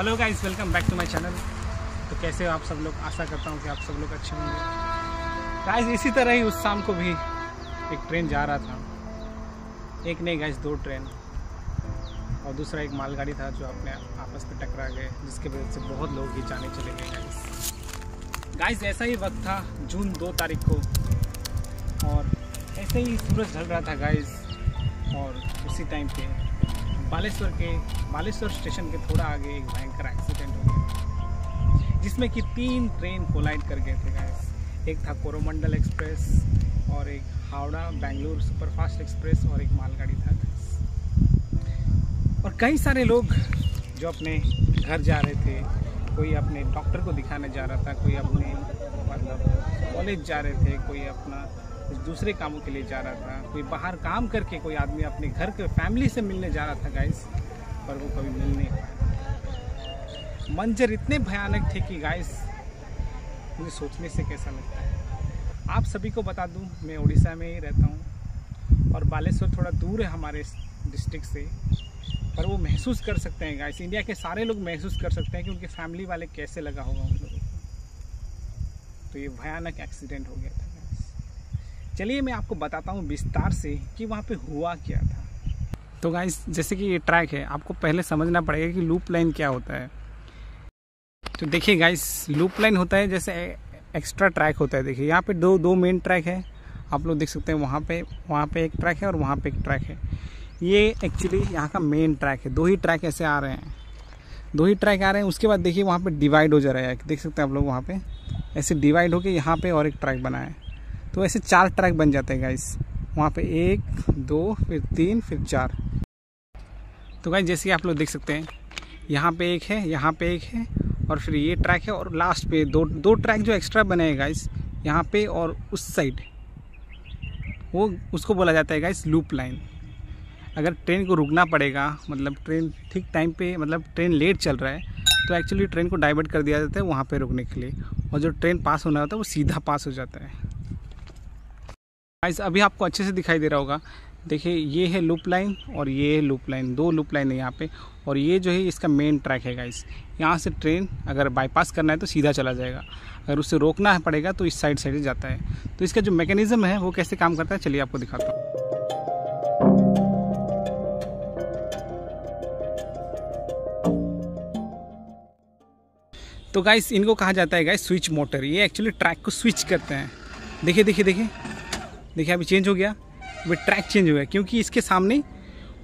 Hello guys, welcome back to my channel. तो कैसे हो आप सब लोग? आशा करता हूँ कि आप सब लोग अच्छे होंगे। गाइस इसी तरह ही उस शाम को भी एक ट्रेन जा रहा था, एक नहीं गाइस दो ट्रेन, और दूसरा एक मालगाड़ी था जो अपने आपस में टकरा गए, जिसके वजह से बहुत लोग ही जाने चले गए। गाइस ऐसा ही वक्त था जून 2 तारीख को, और ऐसे ही सूरज ढल रहा था गाइस। और उसी टाइम पे बालेश्वर स्टेशन के थोड़ा आगे एक भयंकर एक्सीडेंट हो गया, जिसमें कि 3 ट्रेन कोलाइड कर गए थे गाइस। एक था कोरोमंडल एक्सप्रेस, और एक हावड़ा बेंगलुरु सुपरफास्ट एक्सप्रेस, और एक मालगाड़ी था गाइस। और कई सारे लोग जो अपने घर जा रहे थे, कोई अपने डॉक्टर को दिखाने जा रहा था, कोई अपने मतलब कॉलेज जा रहे थे, कोई अपना दूसरे कामों के लिए जा रहा था, कोई बाहर काम करके, कोई आदमी अपने घर के फैमिली से मिलने जा रहा था गाइस, पर वो कभी मिल नहीं पाया। मंजर इतने भयानक थे कि गाइस मुझे सोचने से कैसा लगता है। आप सभी को बता दूं, मैं उड़ीसा में ही रहता हूं, और बालेश्वर थोड़ा दूर है हमारे डिस्ट्रिक्ट से, पर वो महसूस कर सकते हैं गाइस, इंडिया के सारे लोग महसूस कर सकते हैं कि उनके फैमिली वाले कैसे लगा होगा उन लोगों को। तो ये भयानक एक्सीडेंट हो गया था। चलिए मैं आपको बताता हूँ विस्तार से कि वहाँ पे हुआ क्या था। तो गाइस जैसे कि ये ट्रैक है, आपको पहले समझना पड़ेगा कि लूप लाइन क्या होता है। तो देखिए गाइस, लूप लाइन होता है जैसे एक्स्ट्रा ट्रैक होता है। देखिए यहाँ पे दो मेन ट्रैक है, आप लोग देख सकते हैं। वहाँ पे एक ट्रैक है और वहाँ पे एक ट्रैक है। ये एक्चुअली यहाँ का मेन ट्रैक है। 2 ही ट्रैक ऐसे आ रहे हैं, 2 ही ट्रैक आ रहे हैं। उसके बाद देखिए वहाँ पर डिवाइड हो जा रहा है, देख सकते हैं आप लोग। वहाँ पर ऐसे डिवाइड होकर यहाँ पर और एक ट्रैक बना है, तो ऐसे 4 ट्रैक बन जाते हैं गाइस। वहाँ पे 1, 2, फिर 3, फिर 4। तो गाइस जैसे कि आप लोग देख सकते हैं, यहाँ पे एक है, यहाँ पे एक है, और फिर ये ट्रैक है, और लास्ट पे दो ट्रैक जो एक्स्ट्रा बने हैं गाइस, यहाँ पे और उस साइड, वो उसको बोला जाता है गाइस लूप लाइन। अगर ट्रेन को रुकना पड़ेगा, मतलब ट्रेन ठीक टाइम पर, मतलब ट्रेन लेट चल रहा है, तो एक्चुअली ट्रेन को डाइवर्ट कर दिया जाता है वहाँ पर रुकने के लिए, और जो ट्रेन पास होना होता है वो सीधा पास हो जाता है गाइस। अभी आपको अच्छे से दिखाई दे रहा होगा। देखिए ये है लूप लाइन और ये है लूप लाइन, 2 लूप लाइन है यहाँ पे, और ये जो है इसका मेन ट्रैक है गाइस। यहाँ से ट्रेन अगर बाईपास करना है तो सीधा चला जाएगा, अगर उससे रोकना है पड़ेगा तो इस साइड से जाता है। तो इसका जो मैकेनिज्म है वो कैसे काम करता है, चलिए आपको दिखाता हूँ। तो गाइस इनको कहा जाता है गाइस स्विच मोटर। ये एक्चुअली ट्रैक को स्विच करते हैं। देखिए देखिए देखिए देखिए, अभी चेंज हो गया, अभी ट्रैक चेंज हो गया, क्योंकि इसके सामने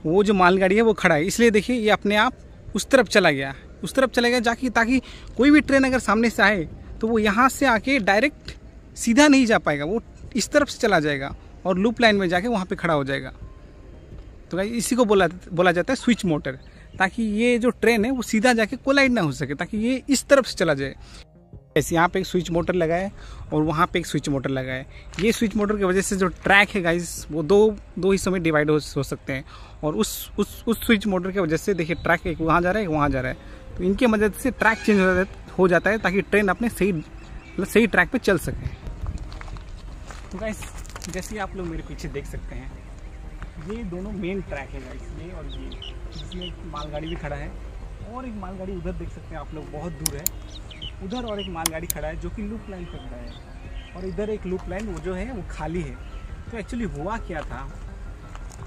वो जो मालगाड़ी है वो खड़ा है, इसलिए देखिए ये अपने आप उस तरफ चला गया, उस तरफ चला गया जाके, ताकि कोई भी ट्रेन अगर सामने से आए तो वो यहाँ से आके डायरेक्ट सीधा नहीं जा पाएगा, वो इस तरफ से चला जाएगा और लूप लाइन में जाके वहाँ पे खड़ा हो जाएगा। तो गाइस इसी को बोला जाता है स्विच मोटर, ताकि ये जो ट्रेन है वो सीधा जाके कोलाइड ना हो सके, ताकि ये इस तरफ से चला जाए। ऐसे यहाँ पे एक स्विच मोटर लगाए और वहाँ पे एक स्विच मोटर लगाए। ये स्विच मोटर की वजह से जो ट्रैक है गाइस वो दो हिस्सों में डिवाइड हो सकते हैं, और उस स्विच मोटर की वजह से देखिए ट्रैक एक वहाँ जा रहा है, एक वहाँ जा रहा है, तो इनकी मदद से ट्रैक चेंज हो जाता है, ताकि ट्रेन अपने सही ट्रैक पर चल सके। तो गाइस जैसे आप लोग मेरे पीछे देख सकते हैं, ये दोनों मेन ट्रैक है गाइस, ये और ये, जिसमें मालगाड़ी भी खड़ा है, और एक मालगाड़ी उधर देख सकते हैं आप लोग, बहुत दूर है उधर, और एक मालगाड़ी खड़ा है जो कि लूप लाइन पर खड़ा है, और इधर एक लूप लाइन वो जो है वो खाली है। तो एक्चुअली हुआ क्या था,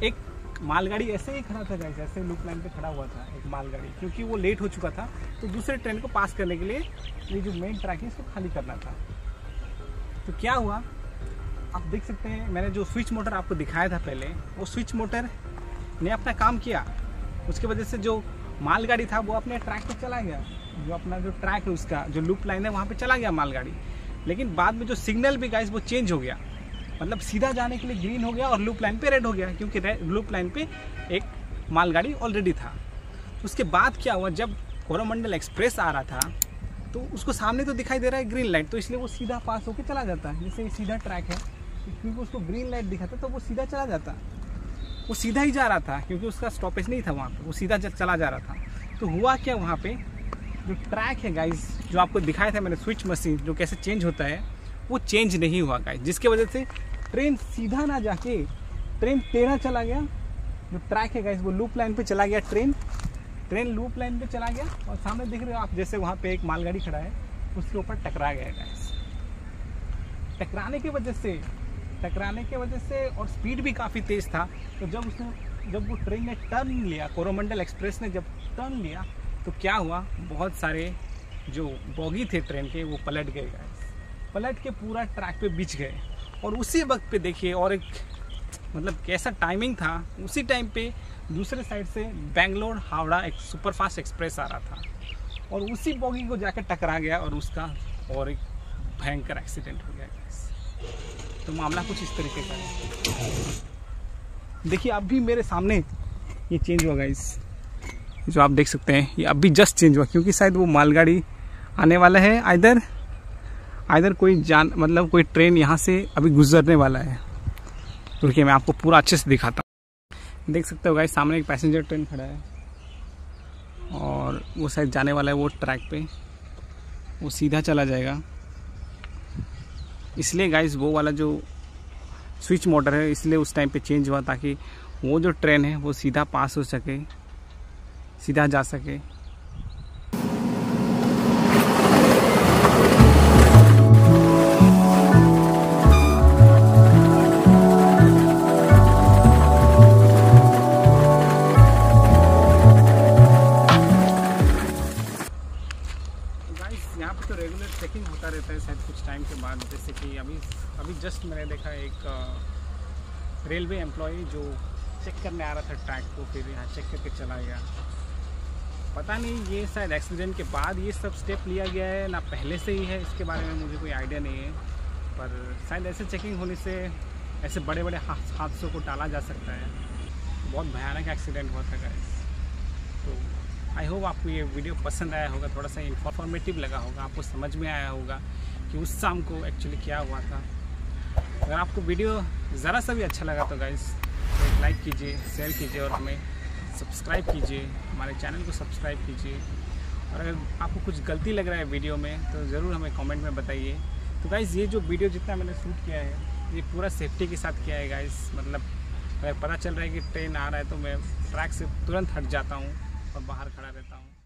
एक मालगाड़ी ऐसे ही खड़ा था गाइस, ऐसे लूप लाइन पर खड़ा हुआ था एक मालगाड़ी, क्योंकि वो लेट हो चुका था, तो दूसरे ट्रेन को पास करने के लिए ये जो मेन ट्रैक है इसको खाली करना था। तो क्या हुआ आप देख सकते हैं, मैंने जो स्विच मोटर आपको दिखाया था पहले, वो स्विच मोटर ने अपना काम किया, उसकी वजह से जो मालगाड़ी था वो अपने ट्रैक पर चला गया, जो अपना जो ट्रैक है उसका जो लूप लाइन है वहाँ पे चला गया मालगाड़ी। लेकिन बाद में जो सिग्नल भी गाइस वो चेंज हो गया, मतलब सीधा जाने के लिए ग्रीन हो गया और लूप लाइन पे रेड हो गया, क्योंकि लूप लाइन पे एक मालगाड़ी ऑलरेडी था। तो उसके बाद क्या हुआ, जब कोरोमंडल एक्सप्रेस आ रहा था तो उसको सामने तो दिखाई दे रहा है ग्रीन लाइट, तो इसलिए वो सीधा पास होकर चला जाता है, जैसे सीधा ट्रैक है, क्योंकि उसको ग्रीन लाइट दिखाता तो वो सीधा चला जाता। वो सीधा ही जा रहा था, क्योंकि उसका स्टॉपेज नहीं था वहाँ पे, वो सीधा चला जा रहा था। तो हुआ क्या, वहाँ पे जो ट्रैक है गाइस, जो आपको दिखाया था मैंने स्विच मशीन जो कैसे चेंज होता है, वो चेंज नहीं हुआ गाइस, जिसकी वजह से ट्रेन सीधा ना जाके ट्रेन 13 चला गया, जो ट्रैक है गाइस वो लूप लाइन पर चला गया ट्रेन, ट्रेन लूप लाइन पे चला गया और सामने देख रहे हो आप जैसे वहाँ पे एक मालगाड़ी खड़ा है उसके ऊपर टकरा गया गाइस। टकराने की वजह से और स्पीड भी काफ़ी तेज़ था, तो जब वो ट्रेन ने टर्न लिया, कोरोमंडल एक्सप्रेस ने जब टर्न लिया तो क्या हुआ, बहुत सारे जो बोगी थे ट्रेन के वो पलट गए गाइस, पलट के पूरा ट्रैक पे बिछ गए। और उसी वक्त पे देखिए और एक मतलब कैसा टाइमिंग था, उसी टाइम पे दूसरे साइड से बेंगलोर हावड़ा एक सुपरफास्ट एक्सप्रेस आ रहा था और उसी बोगी को जाकर टकरा गया और उसका और एक भयंकर एक्सीडेंट हो गया गाइस। तो मामला कुछ इस तरीके का है। देखिए अब भी मेरे सामने ये चेंज हुआ गाइस, जो आप देख सकते हैं ये अभी जस्ट चेंज हुआ, क्योंकि शायद वो मालगाड़ी आने वाला है, आइधर कोई जान मतलब कोई ट्रेन यहाँ से अभी गुजरने वाला है। रुकिए मैं आपको पूरा अच्छे से दिखाता हूँ। देख सकते हो गाइस सामने एक पैसेंजर ट्रेन खड़ा है और वो शायद जाने वाला है वो ट्रैक पे, वो सीधा चला जाएगा, इसलिए गाइस वो वाला जो स्विच मोटर है इसलिए उस टाइम पे चेंज हुआ, ताकि वो जो ट्रेन है वो सीधा पास हो सके, सीधा जा सके। यहाँ पे तो रेगुलर चेकिंग होता रहता है शायद कुछ टाइम के बाद, जैसे कि अभी जस्ट मैंने देखा एक रेलवे एम्प्लॉई जो चेक करने आ रहा था ट्रैक को, फिर यहाँ चेक करके चला गया। पता नहीं ये शायद एक्सीडेंट के बाद ये सब स्टेप लिया गया है ना पहले से ही है, इसके बारे में मुझे कोई आइडिया नहीं है, पर शायद ऐसे चेकिंग होने से ऐसे बड़े बड़े हादसों को टाला जा सकता है। बहुत भयानक एक्सीडेंट हुआ था गाइस। तो आई होप आपको ये वीडियो पसंद आया होगा, थोड़ा सा इंफॉर्मेटिव लगा होगा, आपको समझ में आया होगा कि उस शाम को एक्चुअली क्या हुआ था। अगर आपको वीडियो ज़रा सा भी अच्छा लगा तो गाइस तो लाइक कीजिए, शेयर कीजिए और हमें सब्सक्राइब कीजिए, हमारे चैनल को सब्सक्राइब कीजिए। और अगर आपको कुछ गलती लग रहा है वीडियो में तो ज़रूर हमें कमेंट में बताइए। तो गाइस ये जो वीडियो जितना मैंने शूट किया है ये पूरा सेफ्टी के साथ किया है गाइस, मतलब अगर पता चल रहा है कि ट्रेन आ रहा है तो मैं ट्रैक से तुरंत हट जाता हूँ और बाहर खड़ा रहता हूँ।